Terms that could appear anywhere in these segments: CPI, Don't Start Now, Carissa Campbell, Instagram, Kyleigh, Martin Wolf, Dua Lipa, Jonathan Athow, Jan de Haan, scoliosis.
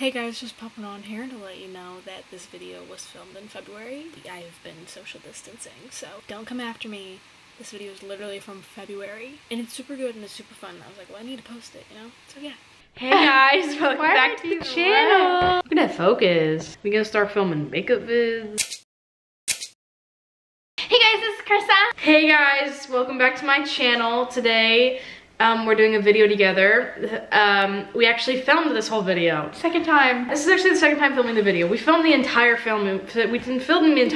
Hey guys, just popping on here to let you know that this video was filmed in February. I've been social distancing, so don't come after me. This video is literally from February, and it's super good and it's super fun. I was like, well, I need to post it, you know? So yeah. Hey guys, welcome back to the channel. Look at that focus. We gonna start filming makeup vids. Hey guys, this is Carissa. Hey guys, welcome back to my channel. Today, we're doing a video together. We actually filmed this whole video. Second time. This is actually the second time filming the video. We filmed the entire film. Oh my god,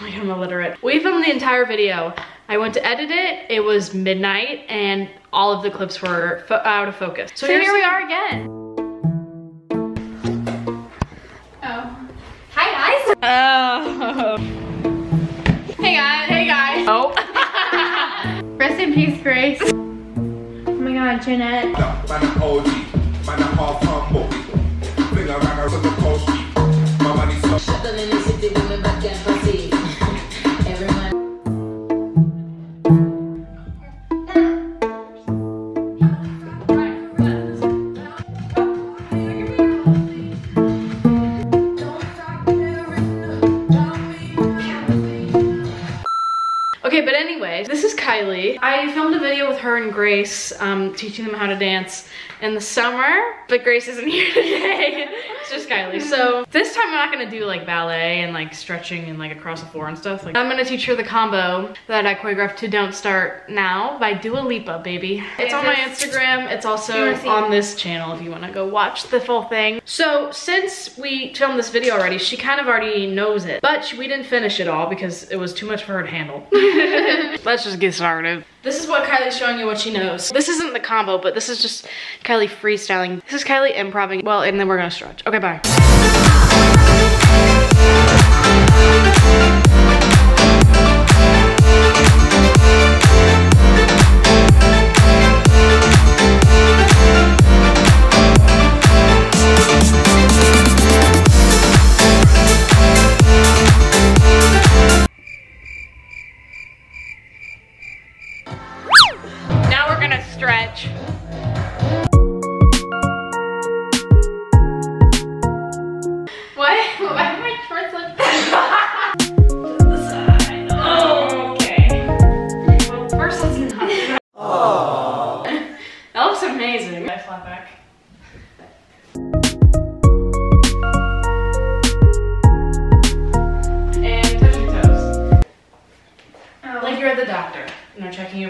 I'm illiterate. We filmed the entire video. I went to edit it. It was midnight and all of the clips were out of focus. So here we are again. Oh. Hi guys. Oh. Hey guys. Hey guys. Oh. Rest in peace, Grace. Jeanette. Okay, but anyway, this is Kyleigh. I filmed a video with her and Grace, teaching them how to dance in the summer, but Grace isn't here today. It's just Kyleigh. So this time I'm not gonna do like ballet and like stretching and like across the floor and stuff. Like, I'm gonna teach her the combo that I choreographed to Don't Start Now by Dua Lipa, baby. It's on my Instagram. It's also on this channel if you wanna go watch the full thing. So since we filmed this video already, she kind of already knows it, but we didn't finish it all because it was too much for her to handle. Let's just get started. This is what Kylie's showing you what she knows. This isn't the combo, but this is just Kyleigh freestyling. This is Kyleigh improvising. Well, and then we're gonna stretch. Okay, bye.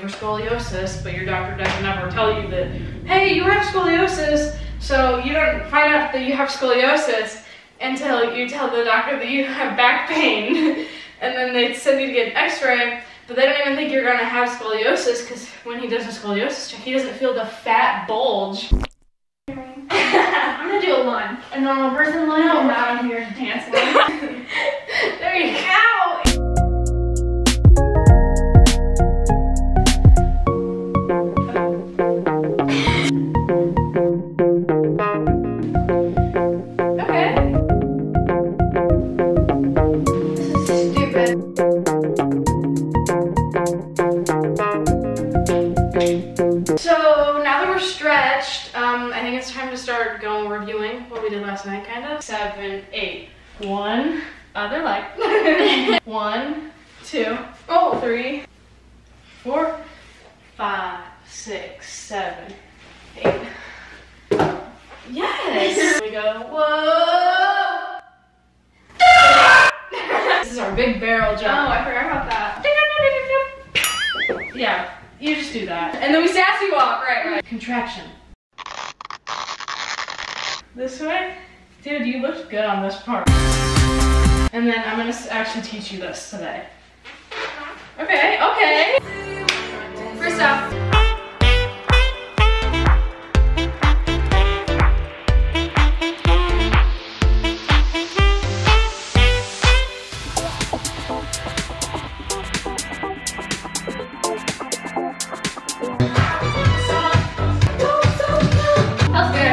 Scoliosis, but your doctor doesn't ever tell you that, hey, you have scoliosis, so you don't find out that you have scoliosis until you tell the doctor that you have back pain, and then they send you to get an x-ray, but they don't even think you're gonna have scoliosis, because when he does a scoliosis check, he doesn't feel the fat bulge. I'm gonna do a line. A normal person line? I'm out here to dance line. There you go. Seven, 8, 1, other leg. 1, 2, oh, 3, 4, 5, 6, 7, 8. Yes! Here we go. Whoa! This is our big barrel jump. Oh, I forgot about that. Yeah, you just do that. And then we sassy walk, right? Contraction. This way. Dude, you looked good on this part. And then I'm gonna actually teach you this today. Okay, okay. First off. Okay,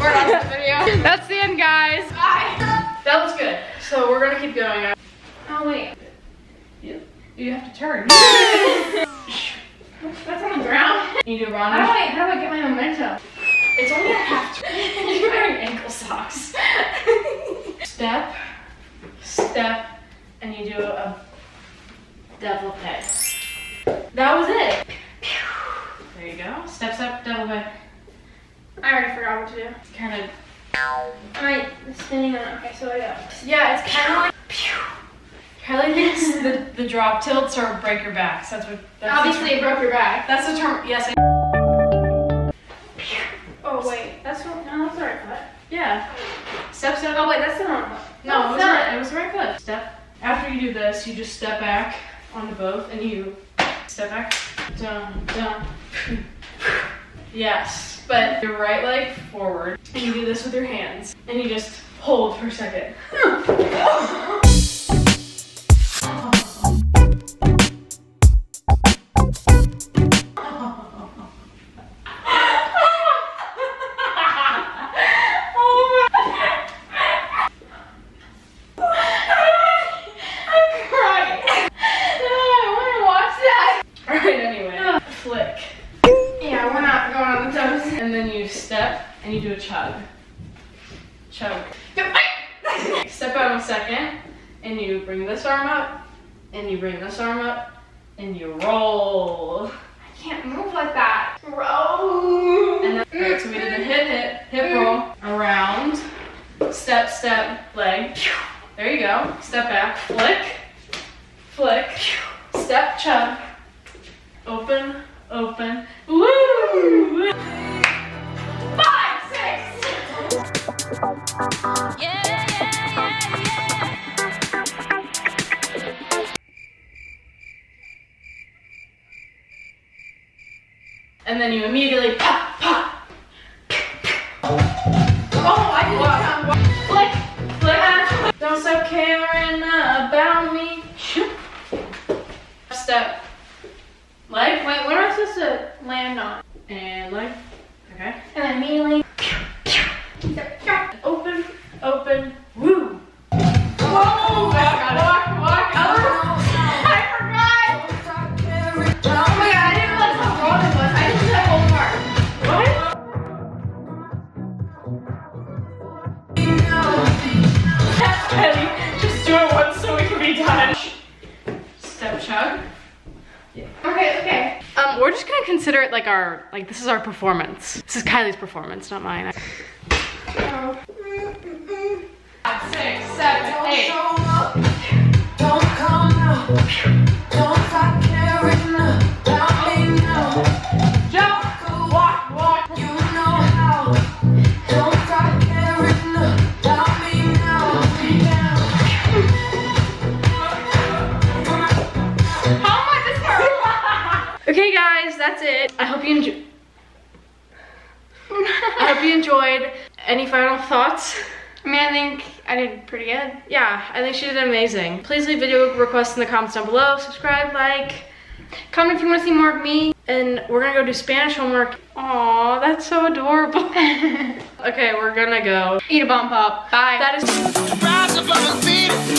we're on this video. You have to turn. That's on the ground. You do wrong. How do I get my momentum? It's only a half turn. You're wearing ankle socks. Step, step, and you do a double peg. That was it. There you go. Step, step, double peg. I already forgot what to do. It's kind of. Am I spinning on it? Okay, so I go. Yeah, it's kind of like. Kyleigh thinks the drop tilts or break your backs. That's what. That's obviously, it broke your back. That's the term. Yes. Oh wait, that's what. No, that's the right foot. Yeah. Step, step. Oh wait, that's the wrong foot. No, it was not. Right, it was the right foot. Step. After you do this, you just step back onto both, and you step back. Dum dum. Yes, but your right leg forward, and you do this with your hands, and you just hold for a second. And you do a chug. Chug. Step out a second, and you bring this arm up, and you bring this arm up, and you roll. I can't move like that. Roll. And then, right, so we did a hip roll, around, step, step, leg. There you go. Step back, flick, flick, step, chug, open, open, woo! Yeah. And then you immediately pop, pop. Oh, I did not. Flick, flick. Don't stop caring about me. Step. Leg. Wait, what am I supposed to land on? And leg. Okay. And then immediately. Open, open, woo! Whoa! Walk, I forgot! Oh my god, I didn't realize how wrong it was. I just did that whole part. What? That's petty. Just do it once so we can be done. Step chug. Yeah. Okay, okay. We're just gonna consider it like our, like this is our performance. This is Kylie's performance, not mine. Okay guys, that's it. I hope you enjoyed. Any final thoughts? I mean, I think I did pretty good. Yeah, I think she did amazing. Please leave video requests in the comments down below. Subscribe, like, comment if you want to see more of me. And we're gonna go do Spanish homework. Aw, that's so adorable. Okay, we're gonna go eat a bomb pop. Bye. That is.